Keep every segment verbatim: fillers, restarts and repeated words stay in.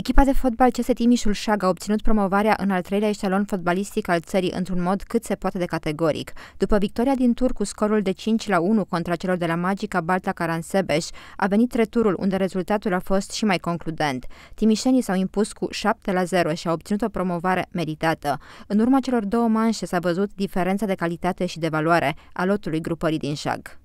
Echipa de fotbal C S Timișul Șag a obținut promovarea în al treilea eșalon fotbalistic al țării într-un mod cât se poate de categoric. După victoria din tur cu scorul de cinci la unu contra celor de la Magica Balta-Caransebeș, a venit returul unde rezultatul a fost și mai concludent. Timișenii s-au impus cu șapte la zero și au obținut o promovare meritată. În urma celor două manșe s-a văzut diferența de calitate și de valoare a lotului grupării din Șag.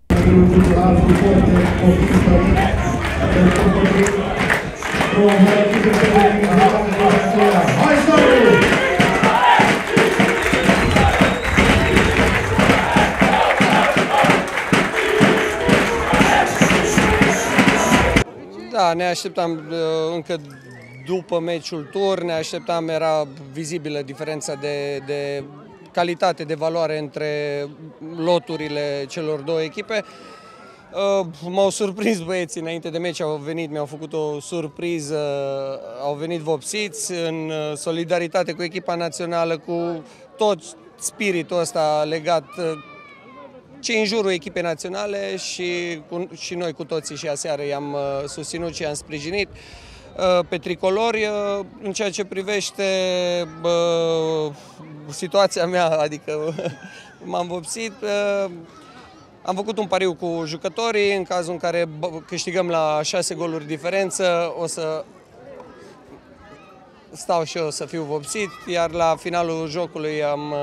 Hai să Da, ne așteptam încă după meciul tur, ne așteptam, era vizibilă diferența de, de calitate, de valoare între loturile celor două echipe. M-au surprins băieții înainte de meci, au venit, mi-au făcut o surpriză, au venit vopsiți în solidaritate cu echipa națională, cu tot spiritul ăsta legat ce în jurul echipei naționale și, cu, și noi cu toții și aseară i-am susținut și i-am sprijinit pe tricolori. În ceea ce privește bă, situația mea, adică m-am vopsit, am făcut un pariu cu jucătorii, în cazul în care câștigăm la șase goluri diferență, o să stau și eu să fiu vopsit, iar la finalul jocului am...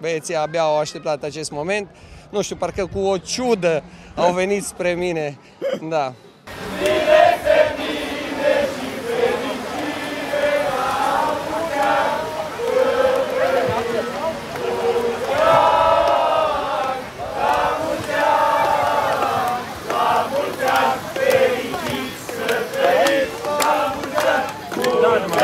Băieții abia au așteptat acest moment. Nu știu, parcă cu o ciudă au venit spre mine. Da. La